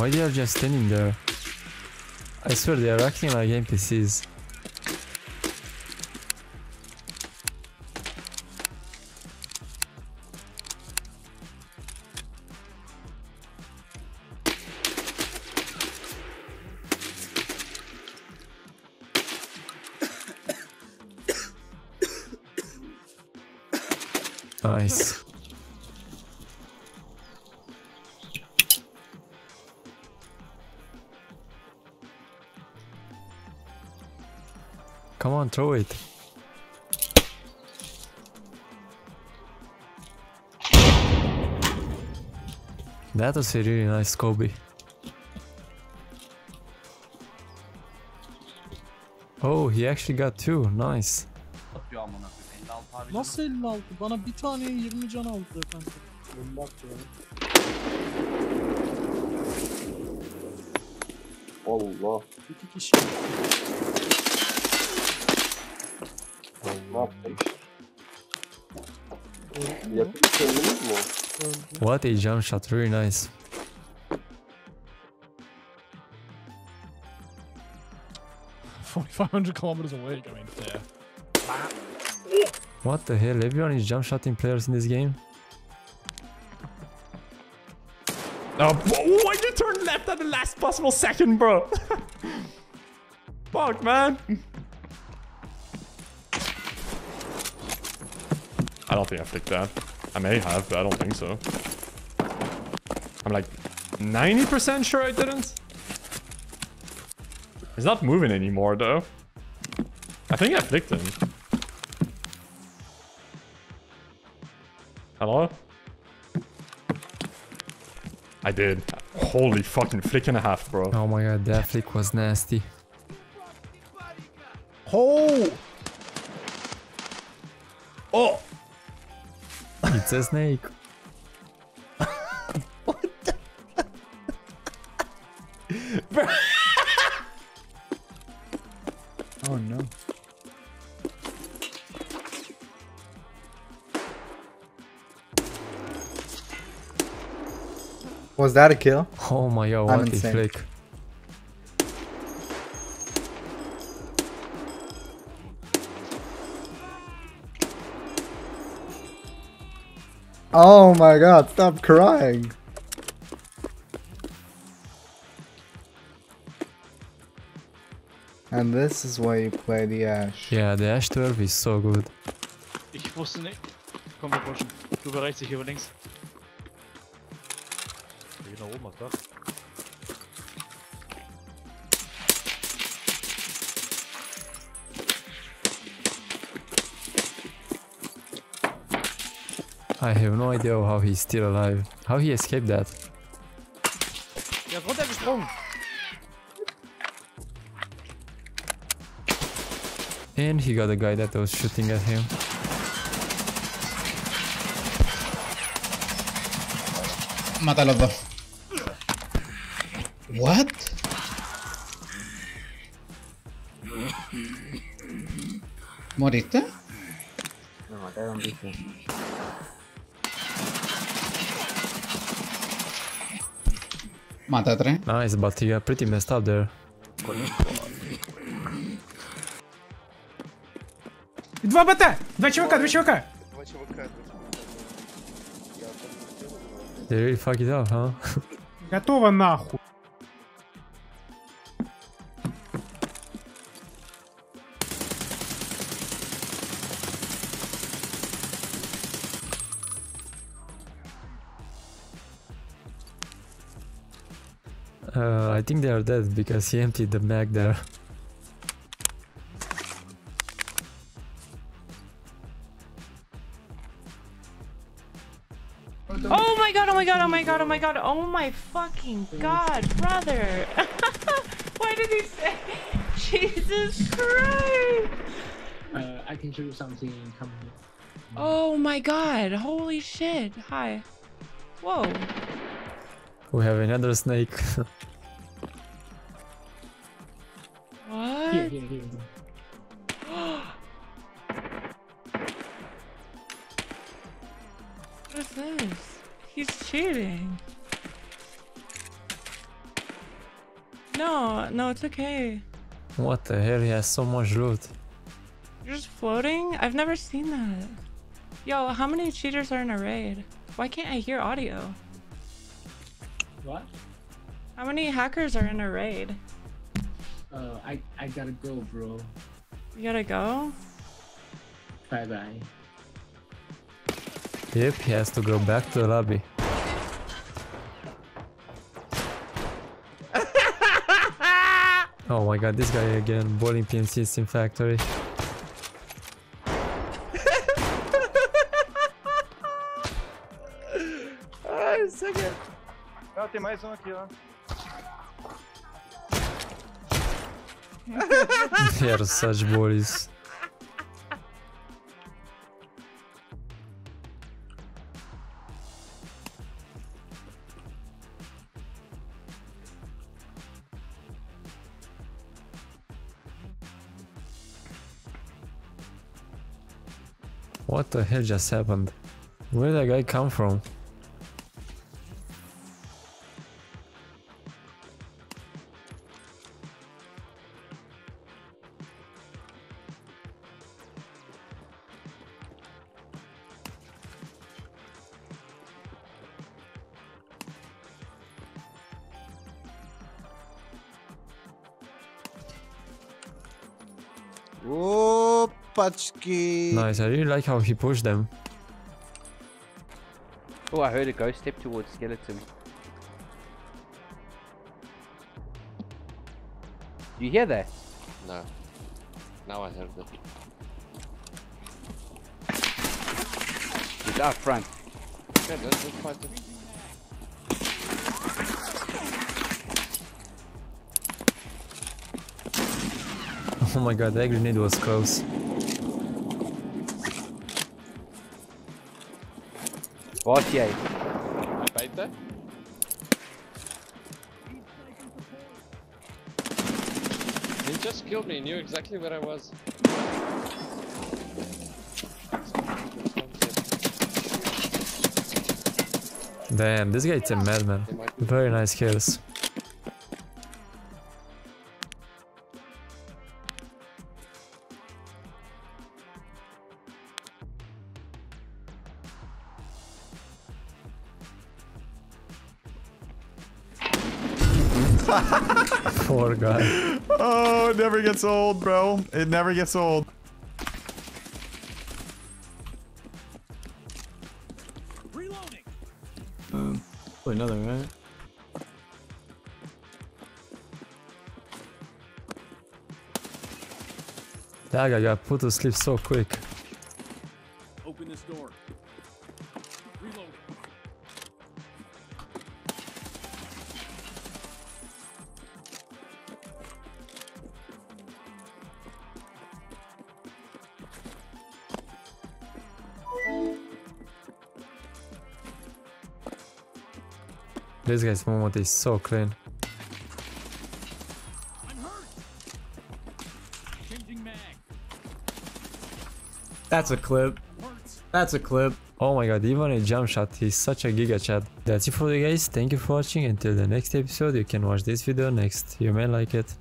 Why they are just standing there? I swear they are acting like NPCs. Nice. Come on, throw it. That was a really nice Kobe. Oh, he actually got two. Nice. Nasıl 56? Bana bir tane 20 can aldı efendim. Bak ya. Allah. İki kişi. Allah. What a jump shot, really nice. $4,500 kilometers away going there. What the hell? Everyone is jump shotting players in this game. Oh, why did you turn left at the last possible second, bro? Fuck, man. I don't think I've picked that. I may have, but I don't think so. I'm like 90% sure I didn't. He's not moving anymore, though. I think I flicked him. Hello? I did. Holy fucking flick and a half, bro. Oh my god, that flick was nasty. Oh! Oh! It's a snake. What the? Oh no. Was that a kill? Oh my god, what a flick. Oh my god, stop crying. And this is why you play the Ash. Yeah, the Ash 12 is so good. Ich wusste nicht. Komm, wir pushen. Du über rechts, ich über links. I have no idea how he's still alive. How he escaped that? And he got a guy that was shooting at him. Matalo though. What? ¿Moriste? No, acá era un bicho. Mata tres. Nice, but you are pretty messed up there. Два бота! Два чувака! They really fuck it up, huh? Готово нахуй! I think they are dead because he emptied the mag there. Oh my god, oh my god, oh my god, oh my god, oh my fucking god, brother! Why did he say? Jesus Christ! I can show you something coming here. Oh my god, holy shit, hi. Whoa. We have another snake. What? Here. What is this? He's cheating. No, no, it's okay. What the hell? He has so much loot. You're just floating? I've never seen that. Yo, how many cheaters are in a raid? Why can't I hear audio? What? How many hackers are in a raid? I gotta go, bro. You gotta go? Bye-bye. Yep, he has to go back to the lobby. Oh my god, this guy again, bowling PNC Sim Factory. Ai, segue. Ah, tem mais aqui, ó. Quero só de bolis. What the hell just happened? Where did that guy come from? Whoa! Pachki. Nice, I really like how he pushed them. Oh, I heard a ghost step towards skeleton. You hear that? No. Now I heard it. He's out front. Okay, let's fight him. Oh my god, that grenade was close. What, yeah? I bait that? He just killed me, knew exactly where I was. Damn, this guy is a madman. Very nice kills. Poor guy. Oh, it never gets old, bro. It never gets old. Reloading. Another, right? That guy got put to sleep so quick. Open this door. This guy's movement is so clean. I'm hurt. Changing mag. That's a clip. That's a clip. Oh my god, even a jump shot, he's such a giga chad. That's it for you guys, thank you for watching. Until the next episode, you can watch this video next. You may like it.